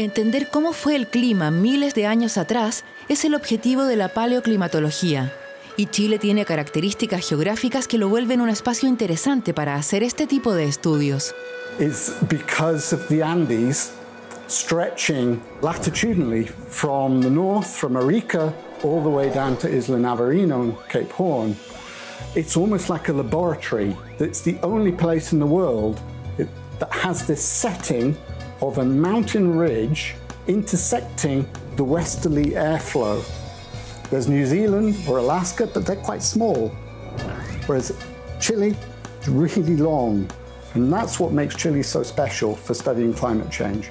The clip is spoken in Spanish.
Entender cómo fue el clima miles de años atrás es el objetivo de la paleoclimatología, y Chile tiene características geográficas que lo vuelven un espacio interesante para hacer este tipo de estudios. It's because of the Andes stretching latitudinally from the north, from Arica, all the way down to Isla Navarino and Cape Horn. It's almost like a laboratory. It's the only place in the world that has this setting of a mountain ridge intersecting the westerly airflow. There's New Zealand or Alaska, but they're quite small, whereas Chile is really long, and that's what makes Chile so special for studying climate change.